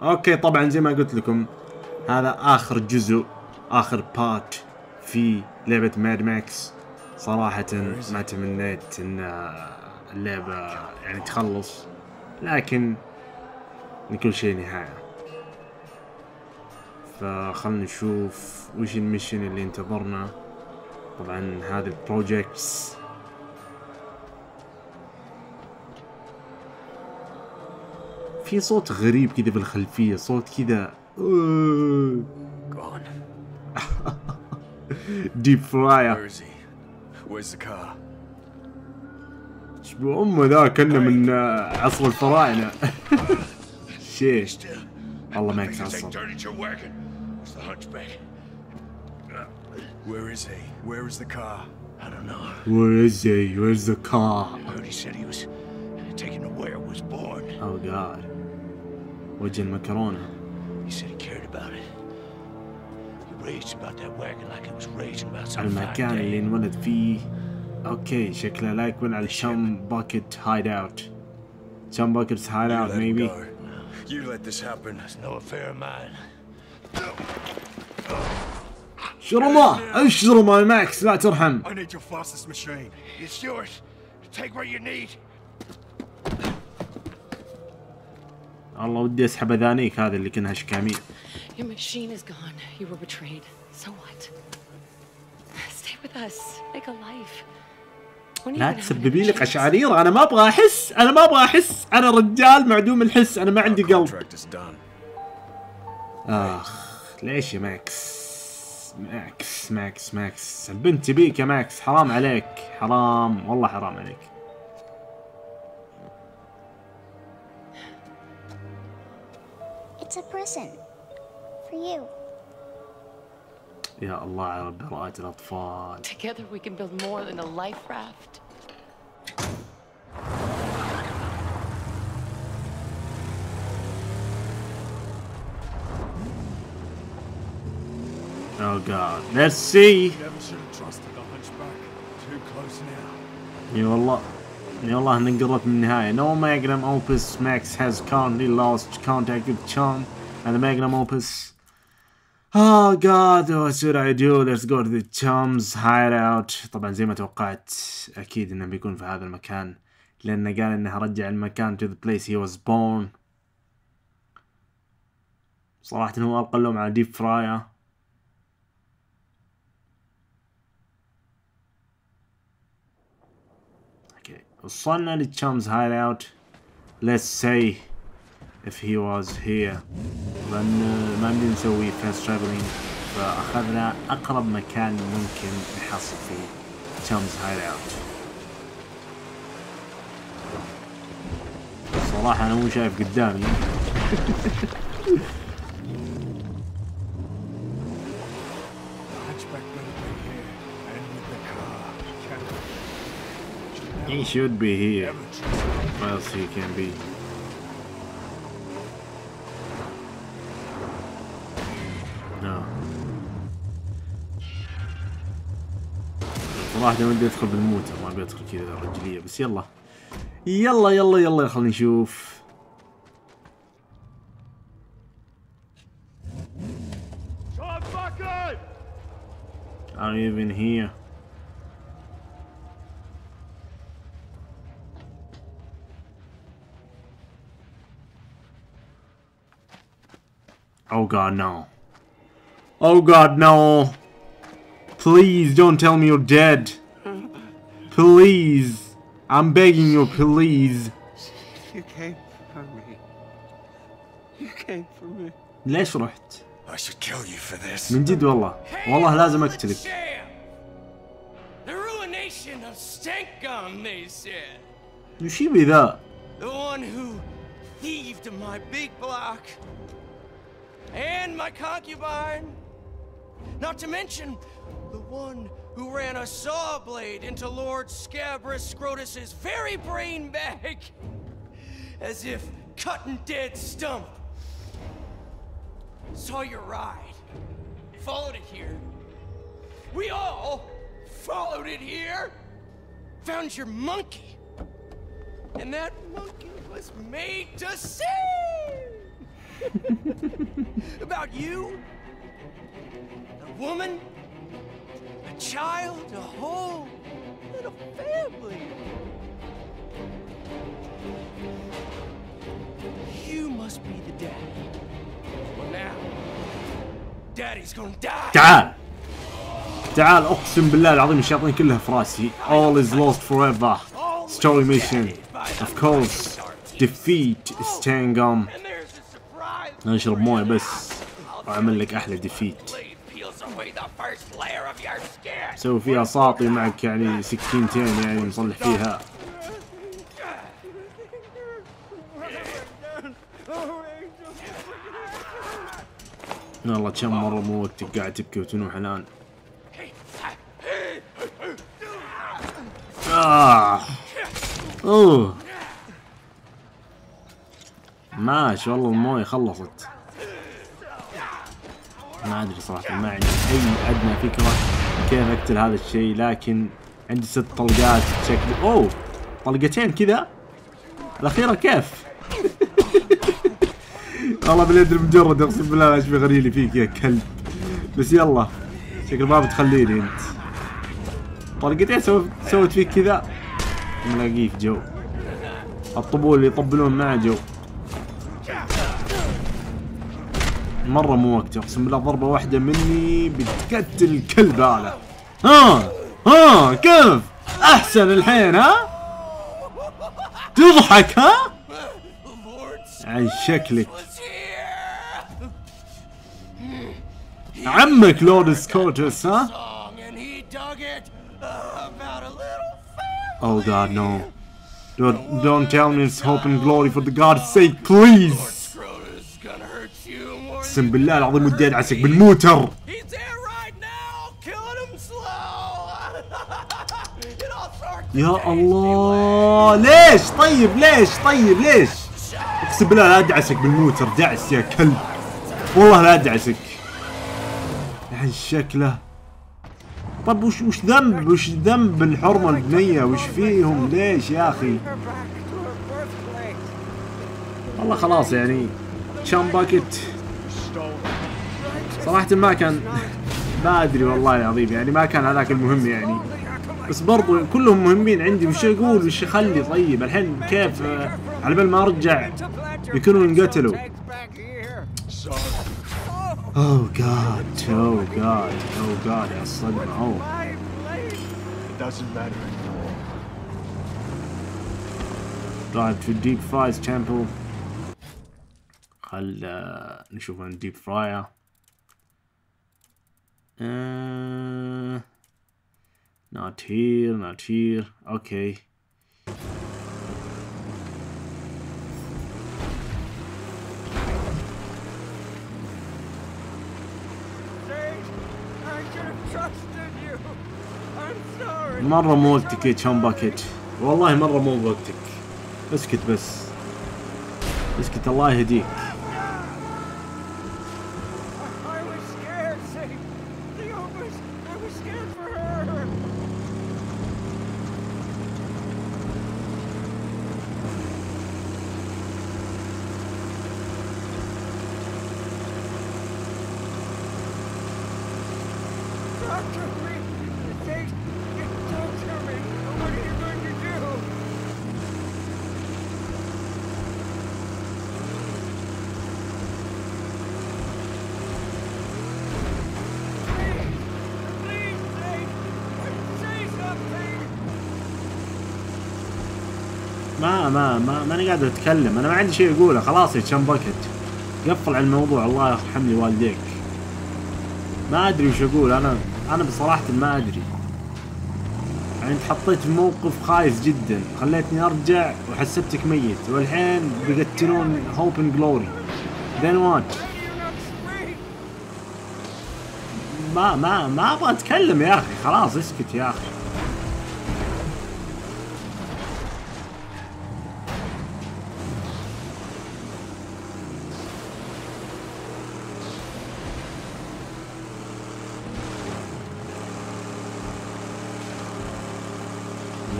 اوكي طبعا زي ما قلت لكم هذا اخر جزء اخر بارت في لعبة ماد ماكس. صراحة ما تمنيت ان اللعبة يعني تخلص، لكن لكل شيء نهاية. فخلنا نشوف وش المشن اللي انتظرنا. طبعا هذا البروجيكتس في صوت غريب كذا بالخلفية، صوت كذا ديب فراير. شبو امه ذا كنا من عصر الفراعنة. شيش والله ما يتعصب. Where is he? Where is the car? I don't know. Where is he? Where's the car? I heard he said he was taken to where it was born. Oh God. وجه المكرونة. He said he cared about it. He raged about that wagon like he was raging about something. المكان اللي انولد فيه. Okay, شكله لا يكون على Chumbucket hideout. Chumbucket's hideout maybe. You let this happen. It's no affair of mine. شرمه اشرمه ماكس لا ترحم. الله ودي اسحب اذانيك هذا اللي كنها شكاميل. لا تسببي لي قشعريره، انا ما ابغى احس، انا ما ابغى احس، انا رجال معدوم الحس، انا ما عندي قلب. اخ ليش يا ماكس؟ ماكس ماكس ماكس البنت بيك يا ماكس، حرام عليك، حرام والله حرام عليك. يا الله على براءة الأطفال. Oh God, let's see. يا والله نقرب من النهاية. No Magnum Opus. Max has currently lost contact with Chum and the Magnum Opus. Oh God, what should I do? Let's go to the Chum's hideout. طبعا زي ما توقعت أكيد إنه بيكون في هذا المكان، لأنه قال إنه رجع المكان to the place he was born. صراحة هو ألقى اللوم على ديب فراير. وصلنا للتشامز هايد اوت. Let's say if he was here. لأن ما بدنا نسوي fast traveling، فأخذنا أقرب مكان ممكن نحصل فيه تشامز هايد اوت. صراحة أنا مو شايف قدامي. He should be here. What else he can be? No. صراحة ودي ادخل بالموتر، ما ابي ادخل كذا رجلية، بس يلا يلا يلا يلا خلينا نشوف. Are you even here? Oh God no. Oh God no. Please don't tell me you're dead. Please. I'm begging you, please. You came for me. You came for me. ليش رحت؟ I should kill you for this. من جد والله. والله لازم اقتلك. The ruination of stink gum they said. وش يبي ذا؟ The one who thieved my big block. And my concubine, not to mention the one who ran a saw blade into Lord Scabrous Scrotus's very brain bag, as if cut and dead stump. Saw your ride, followed it here. We all followed it here. Found your monkey, and that monkey was made to sing. About you? A woman? A child? A home? And a family? You must be the daddy. Well, now, daddy's gonna die. تعال تعال اقسم بالله العظيم الشياطين كلها في راسي. All is lost forever. Story mission. Of course. Defeat Stangum. نشرب مويه بس واعمل لك احلى ديفيت. سوي فيها ساطي معك يعني سكينتين يعني مصلح فيها. يلا كم مره مو وقتك قاعد تبكي وتنوح الان. اوه ماشي والله المويه خلصت. ما ادري صراحه، ما عندي اي ادنى فكره كيف اقتل هذا الشيء، لكن عندي 6 طلقات شكل. اوه طلقتين كذا الاخيره كيف؟ والله باليد المجرد اقسم بالله ايش بغريلي فيك يا كلب. بس يلا شكل ما بتخليني انت. طلقتين سوت فيك كذا نلاقيك جو. الطبول اللي يطبلون معه جو. مرة مو وقتي اقسم بالله، ضربة واحدة مني بتقتل الكلب هذا. ها كيف؟ احسن الحين ها؟ تضحك ها؟ عن شكلك. عمك لورد سكوتس ها؟ Oh god no. Don't tell me it's hope and glory for the god's sake please. اقسم بالله العظيم ودي ادعسك بالموتر. يا الله ليش طيب ليش؟ اقسم بالله لا ادعسك بالموتر، دعس يا كلب. والله لا ادعسك. عن شكله. طب وش ذنب الحرمة البنية؟ وش فيهم ليش يا اخي؟ والله خلاص يعني شامباكت صراحة ما كان، ما ادري والله العظيم يعني ما كان هذاك المهم يعني، بس برضو كلهم مهمين عندي. وش اقول وش اخلي؟ طيب الحين كيف على بال ما ارجع يكونوا انقتلوا. اوه جاد اوه جاد اوه جاد يا الصدمة. اوه قاعد في الديب فرايز تمبل. خل نشوف عن الديب فراير. Not here, not here. Okay. مرة مو وقتك يا Chumbucket، والله مرة مو وقتك. اسكت بس. اسكت الله يهديك. ماني قادر اتكلم، انا ما عندي شيء اقوله، خلاص يا Chumbucket قفل على الموضوع. الله يرحم لي والديك. ما ادري وش اقول انا بصراحة ما ادري. يعني انت حطيت موقف خايس جدا، خليتني ارجع وحسبتك ميت، والحين بيقتلون هوب اند جلوري. ذن وات؟ ما ابغى اتكلم يا اخي، خلاص اسكت يا اخي.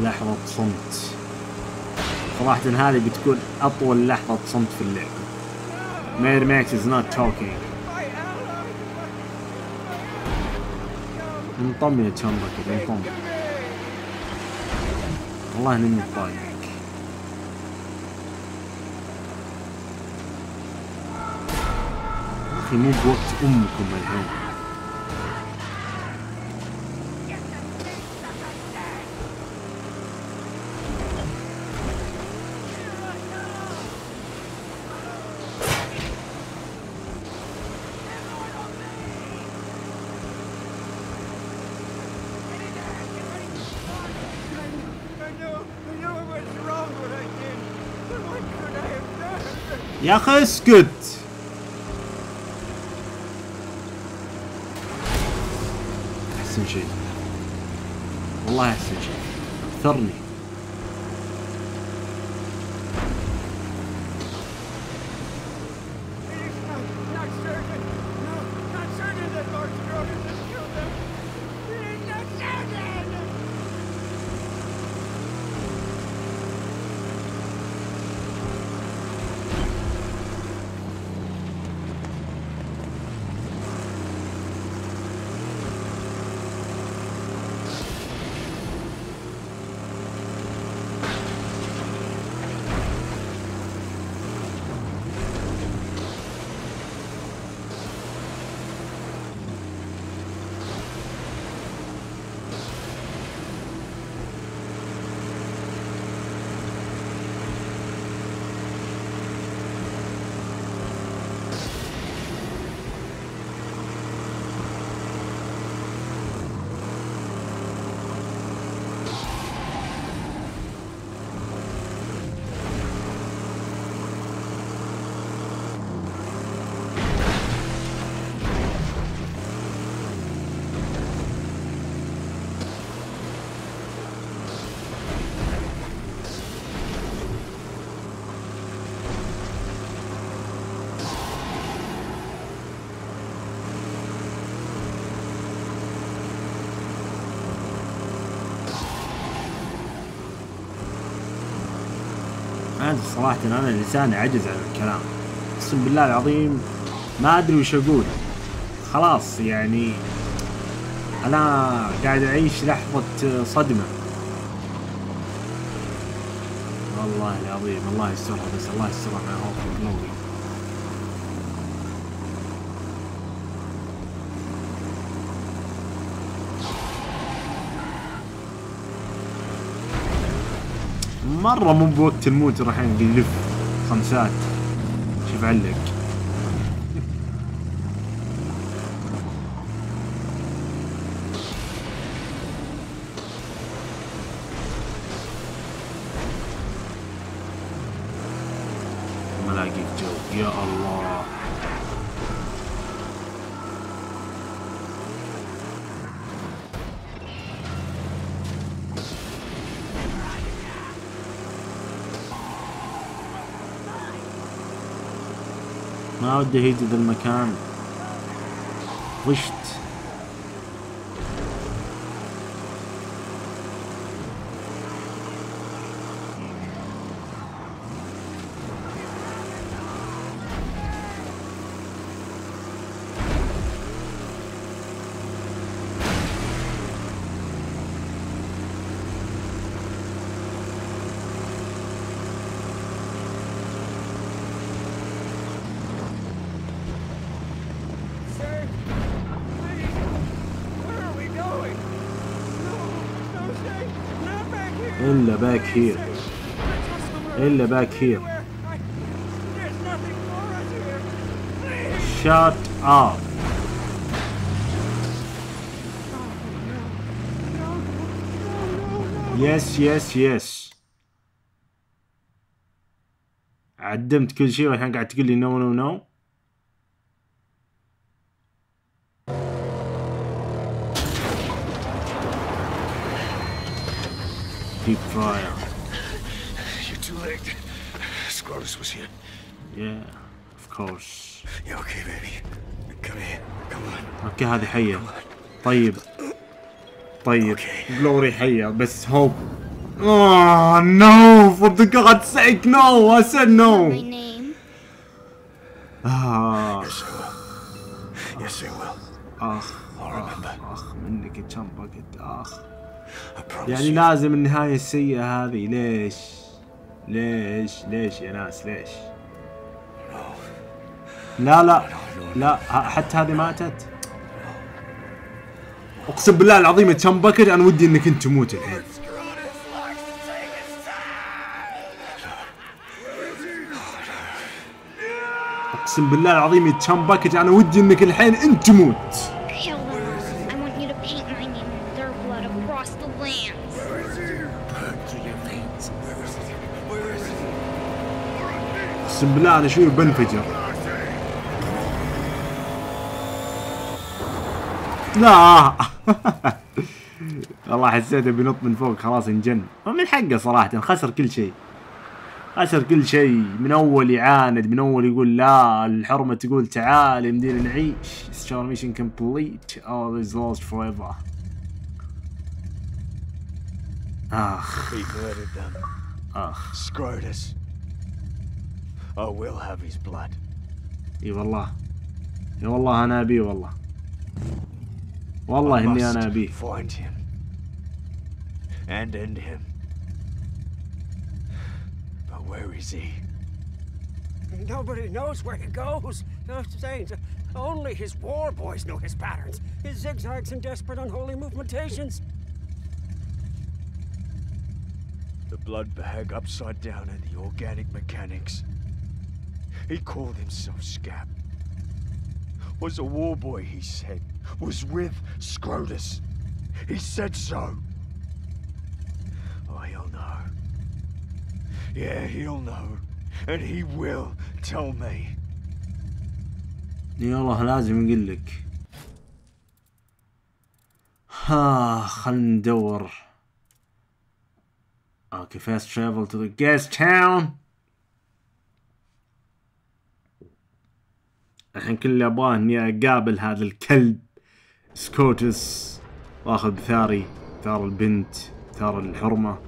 لحظة صمت صراحة هذه بتكون أطول لحظة صمت في اللعبة. Mad Max is not talking. انطمن يا Chumbucket انطمن. والله اني متضايق. يا اخي مو بوقت امكم الحين. يا اخي اسكت. احسن شيء والله احسن شيء اكثرني. صراحة أنا لساني عجز عن الكلام، أقسم بالله العظيم ما أدري وش أقول، خلاص يعني أنا قاعد أعيش لحظة صدمة. والله العظيم الله يسترها، بس الله يسترها مع هوب نووي. مرة مو بوقت الموت راح نلف خمسات. شوف علق ملاقي الجو. يا الله ما ودي اهيج ذا المكان. غشت إلا باك هير، إلا باك هير. شات آب. يس يس يس. عدمت كل شيء والحين قاعد تقول لي نو نو نو. Deep fryer. You're too late. Scrotus was here. Yeah, of course. Yeah, okay, baby. Come here. Come on. Okay, هذه حية. طيب. طيب. Glory حية. بس hope. Oh no! For the God's sake, no! I said no. My name. Yes, you will. آخ منك Chumbucket. آخ يعني لازم النهاية السيئة هذه. ليش يا ناس؟ ليش؟ لا لا لا، حتى هذه ماتت. اقسم بالله العظيم Chumbucket انا ودي انك انت تموت الحين. اقسم بالله العظيم Chumbucket انا ودي انك الحين انت تموت. اقسم بالله انا شوي بنفجر. لا والله حسيته بينط من فوق، خلاص انجن. ومن حقه صراحة، خسر كل شيء. خسر كل شيء، من اول يعاند، من اول يقول لا، الحرمة تقول تعال مدينا نعيش. ستار ميشن كومبليت، all is lost forever. آخ آخ Scrotus. I will have his blood. اي والله، اي والله انا ابيه، والله والله اني انا ابيه. Find him and end him. But where is he? Nobody knows where he goes. No saints. Only his war boys know his patterns, his zigzags and desperate unholy movementations. The blood bag upside down and the organic mechanics. He called himself Scab. Was a war boy, he said. Was with Scrotus. He said so. Oh, he'll know. Yeah, he'll know. And he will tell me. يلا لازم نقول لك. خلنا ندور. Okay, fast travel to the guest town. الحين كل اللي ابغاه اني اقابل هذا الكلب Scrotus واخذ ثاري، ثار البنت، ثار الحرمة.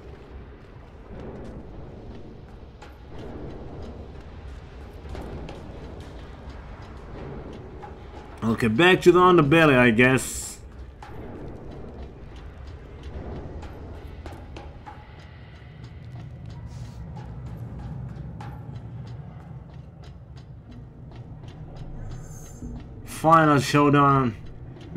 Okay, back to the underbelly, I guess. Final showdown.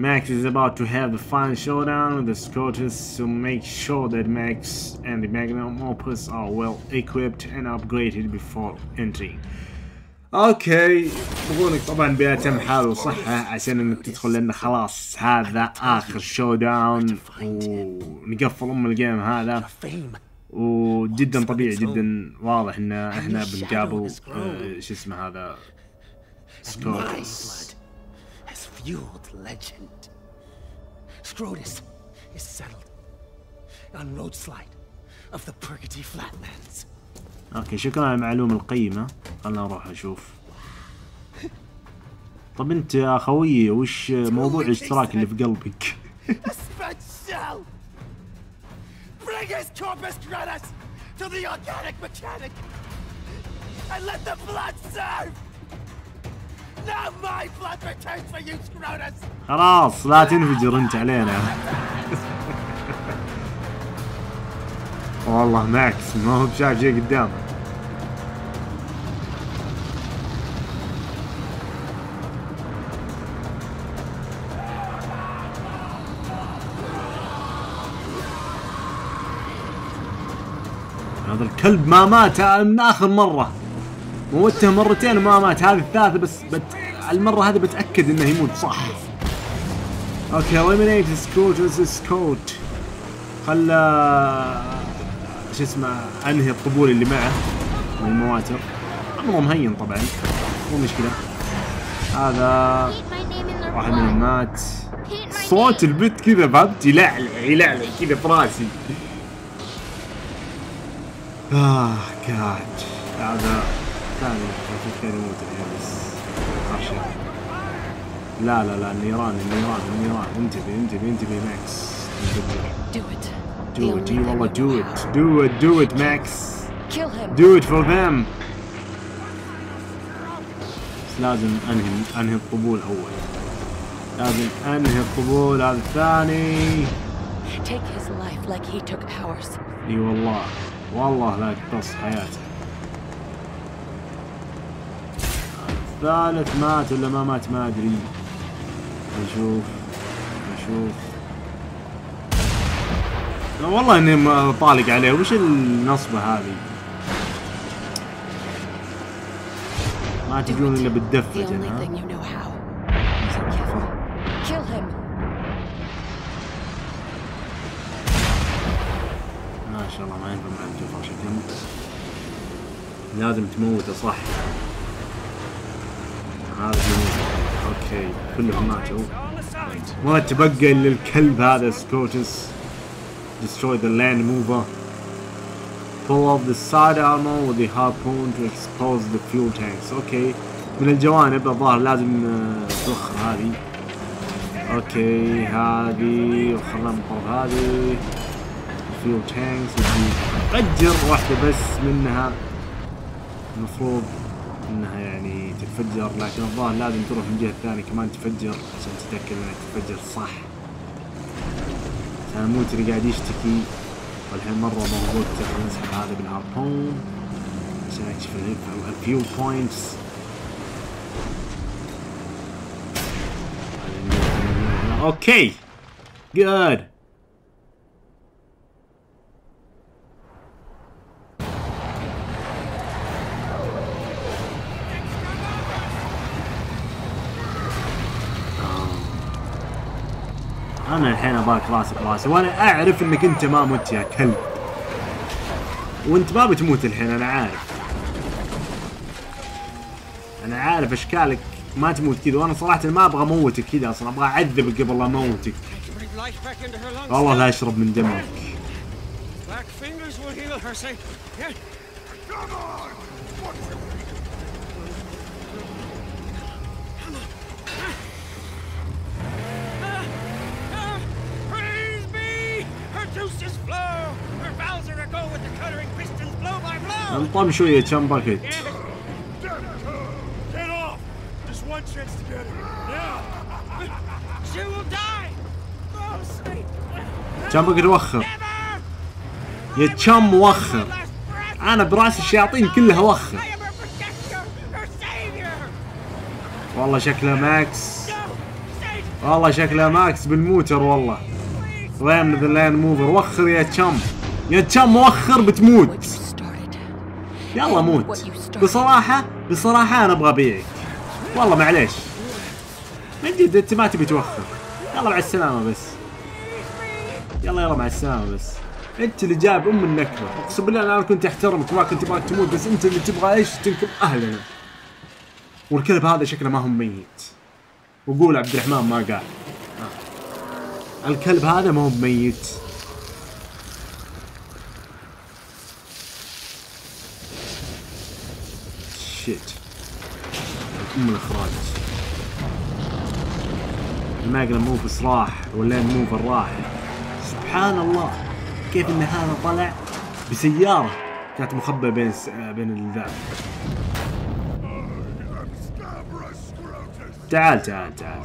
Max is about to have the final showdown with the Scrotus, to make sure that Max and the Magnum Opus are well equipped and upgraded before entering. اوكي، يبغونك طبعا بأتم حال وصحة عشان انك تدخل، لان خلاص هذا اخر شوداون ونقفل الجيم هذا. وجدا طبيعي، جدا واضح ان احنا بنقابل شو اسمه هذا Scrotus. Fueled legend. Scrotus is settled on road slide of the Purgati Flatlands. اوكي، شكرا على المعلومة القيمة. خلنا نروح نشوف. طب انت يا خويي وش موضوع الاشتراك اللي في قلبك؟ خلاص لا تنفجر انت علينا. والله ماكس ما هو بشايف شيء قدامه. هذا الكلب ما مات من اخر مرة، موته مرتين وما مات، هذه الثالثة بس المرة هذه بتأكد انه يموت صح. اوكي، eliminate Scrotus Scout. خلى شو اسمه انهي الطبول اللي معه والمواتر. امره مهين طبعا، مو مشكلة. هذا واحد منهم مات. صوت البت كذا فهمت، يلعلع كذا في راسي. جاد هذا ثاني يموت الحين بس خرشة. لا لا لا، النيران، انتبه ماكس، do it اي والله do it ماكس، do it for them. لازم انهي القبول اول. لازم انهي القبول هذا الثاني. اي والله والله لا يقتص حياته. الثالث مات ولا ما مات ما ادري. نشوف. والله اني طالق عليه. وش النصبه هذه؟ ما تجون الا بالدفه. ما شاء الله ما ينفع مع الجفا شكلهم. لازم تموته صح. هذا اوكي كلهم ماتوا. ما تبقى الا الكلب هذا سكروتس. Destroy the land mover. Pull off the side armor with the harpoon to expose the fuel tanks. Okay. من الجوانب الظاهر لازم تسخر هذه. اوكي هذه وخلنا نطلب هذه. fuel tanks تفجر واحدة بس منها. المفروض انها يعني تتفجر لكن الظاهر لازم تروح من الجهة الثانية كمان تفجر عشان تتأكد انها تتفجر صح. الموتري قاعد يشتكي والحين مره مضغوط. نسحب هذا بالهاربون عشان اكشف الفيو بوينتس. اوكي جود. أنا الحين أبارك راسي وأنا أعرف إنك أنت ما مت يا كلب، وأنت ما بتموت الحين. أنا عارف أشكالك ما تموت كذا، وأنا صراحة ما أبغى أموتك كذا أصلا، أبغى أعذبك قبل لا أموتك. والله لا أشرب من دمك. انطم شوية Chumbucket. Chumbucket وخر يا تشم، وخر. أنا براسي الشياطين كلها وخر. والله شكله ماكس، والله شكله ماكس بالموتر. والله رام ذا لاند موفر. وخر يا تشم، يا تشم وخر بتموت. يلا موت. بصراحة أنا أبغى أبيعك. والله معليش. من جد أنت ما تبي توخر. يلا مع السلامة بس. يلا مع السلامة بس. أنت اللي جايب أم النكبة. أقسم بالله أنا كنت أحترمك وما كنت أبغاك تموت، بس أنت اللي تبغى إيش؟ تنكب أهلنا. والكلب هذا شكله ما هو ميت. وقول عبد الرحمن ما قال. الكلب هذا ما هو ميت. شيت ام الاخراج. الماجنم اوبس راح واللاند موفر راح. سبحان الله كيف ان هذا طلع بسياره كانت مخبأة بين الذعب. تعال تعال تعال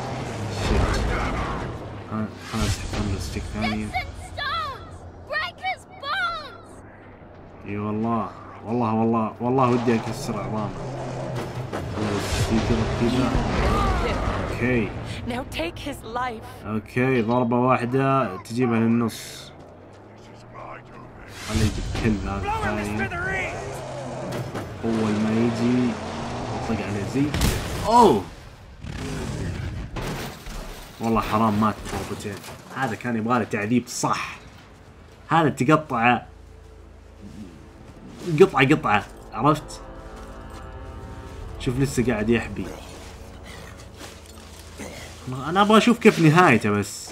شيت خلاص color stick ثانية. اي والله والله والله والله ودي اكسر عظامه. اوكي اوكي ضربة واحدة تجيبها للنص. خليه يجيب هذا الثاني. اول ما يجي اطلق عليه زي. اوه والله حرام مات بضربتين. هذا كان يبغى له تعذيب صح. هذا تقطعه قطعة عرفت؟ شوف لسه قاعد يحبي. انا ابغى اشوف كيف نهايته بس.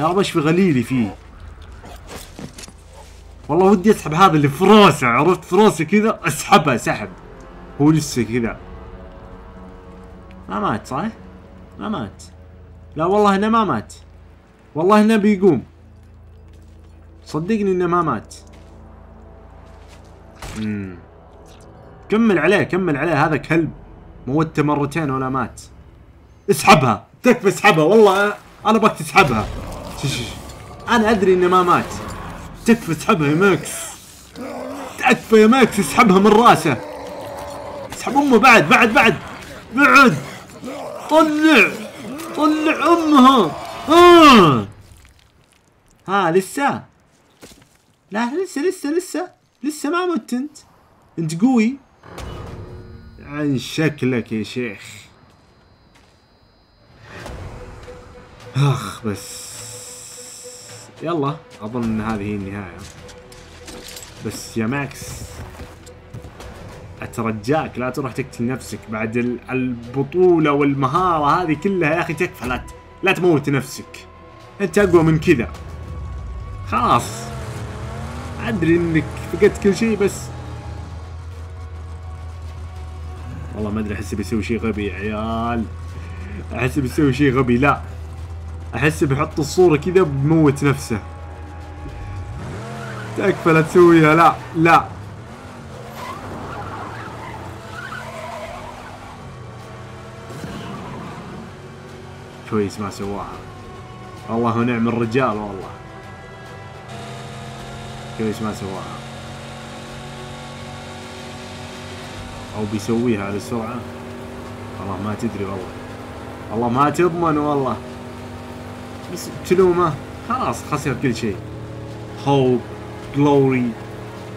يا رب اشفي غليلي فيه. والله ودي اسحب هذا اللي في راسه، عرفت؟ في راسه كذا اسحبها سحب. هو لسه كذا. ما مات صح؟ ما مات. لا والله انه ما مات. والله انه بيقوم. صدقني انه ما مات. كمل عليه كمل عليه، هذا كلب. موته مرتين ولا مات. اسحبها، تكفى اسحبها، والله انا ابغاك تسحبها. انا ادري انه ما مات. تكفى اسحبها يا ماكس. تكفى يا ماكس، اسحبها من راسه. اسحب امه بعد بعد بعد. بعد. طلع طلع امها. ها لسه. لا لسه لسه لسه لسه ما مت انت. انت قوي. عن شكلك يا شيخ. اخ بس يلا اظن ان هذه هي النهاية. بس يا ماكس اترجاك لا تروح تقتل نفسك بعد البطولة والمهارة هذه كلها يا اخي، تكفى. لا تموت نفسك، انت اقوى من كذا. خلاص ادري انك فقدت كل شيء بس والله ما ادري، احس بيسوي شيء غبي يا عيال، احس بيسوي شيء غبي. لا احس بيحط الصورة كذا بموت نفسه. تكفى لا تسويها، لا لا. كويس ما سواها، الله ونعم الرجال والله. كويس ما سواها، او بيسويها على السرعة. والله ما تدري والله، والله ما تضمن والله. بس تلومه خلاص، خسر كل شيء. هوب، جلوري،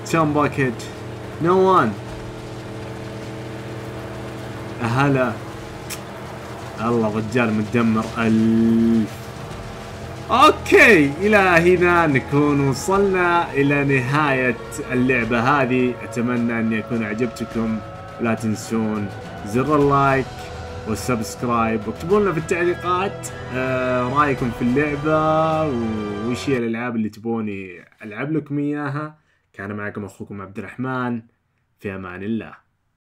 تشمباكيت، نوان، هلا. الله الرجال متدمر. اوكي، الى هنا نكون وصلنا الى نهاية اللعبة هذه. اتمنى ان يكون اعجبتكم، لا تنسون زر اللايك والسبسكرايب، واكتبوا لنا في التعليقات رايكم في اللعبة وش هي الالعاب اللي تبوني العب لكم اياها. كان معكم اخوكم عبد الرحمن، في امان الله.